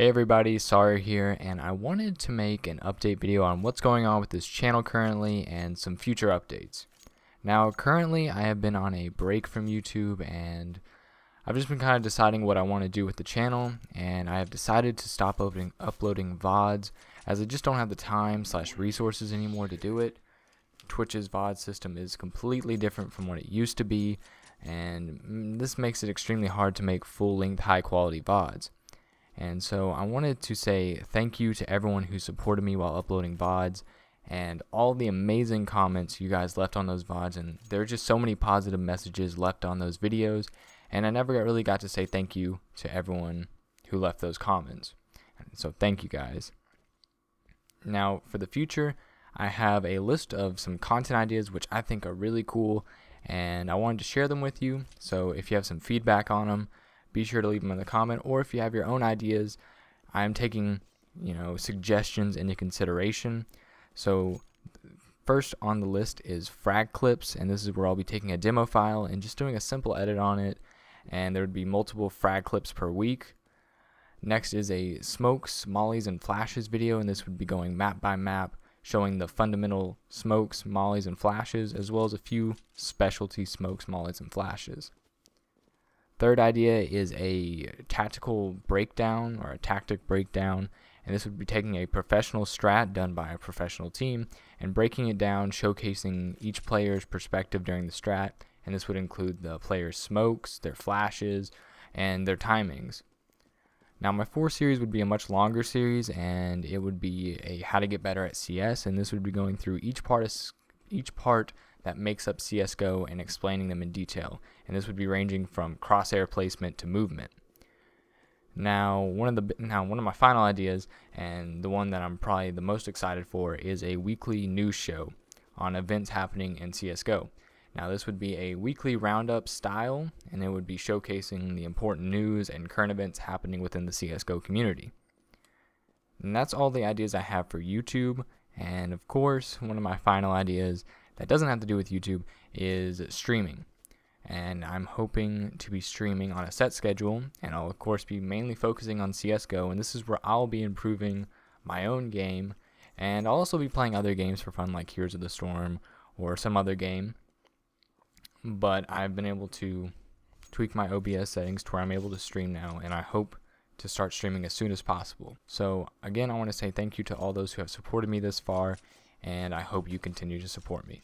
Hey everybody, Sawyer here, and I wanted to make an update video on what's going on with this channel currently and some future updates. Now currently I have been on a break from YouTube and I've just been kind of deciding what I want to do with the channel, and I have decided to stop uploading VODs as I just don't have the time / resources anymore to do it. Twitch's VOD system is completely different from what it used to be, and this makes it extremely hard to make full-length high-quality VODs. And so I wanted to say thank you to everyone who supported me while uploading VODs and all the amazing comments you guys left on those VODs, and there are just so many positive messages left on those videos, and I never really got to say thank you to everyone who left those comments. And so thank you guys. Now for the future, I have a list of some content ideas which I think are really cool, and I wanted to share them with you. So if you have some feedback on them, be sure to leave them in the comment, or if you have your own ideas, I'm taking, suggestions into consideration. So first on the list is Frag Clips, and this is where I'll be taking a demo file and just doing a simple edit on it, and there would be multiple Frag Clips per week. Next is a Smokes, Mollies, and Flashes video, and this would be going map by map, showing the fundamental Smokes, Mollies, and Flashes, as well as a few specialty Smokes, Mollies, and Flashes. Third idea is a tactical breakdown, or a tactic breakdown, and this would be taking a professional strat done by a professional team and breaking it down, showcasing each player's perspective during the strat, and this would include the player's smokes, their flashes, and their timings. Now my fourth series would be a much longer series, and it would be a how to get better at CS, and this would be going through each part that makes up CSGO and explaining them in detail, and this would be ranging from crosshair placement to movement. Now one of my final ideas, and the one that I'm probably the most excited for, is a weekly news show on events happening in CSGO. Now this would be a weekly roundup style, and it would be showcasing the important news and current events happening within the CSGO community. And that's all the ideas I have for YouTube, and of course one of my final ideas that doesn't have to do with YouTube is streaming, and I'm hoping to be streaming on a set schedule, and I'll of course be mainly focusing on CSGO, and this is where I'll be improving my own game, and I'll also be playing other games for fun like Heroes of the Storm or some other game, but I've been able to tweak my OBS settings to where I'm able to stream now, and I hope to start streaming as soon as possible. So again, I want to say thank you to all those who have supported me this far, and I hope you continue to support me.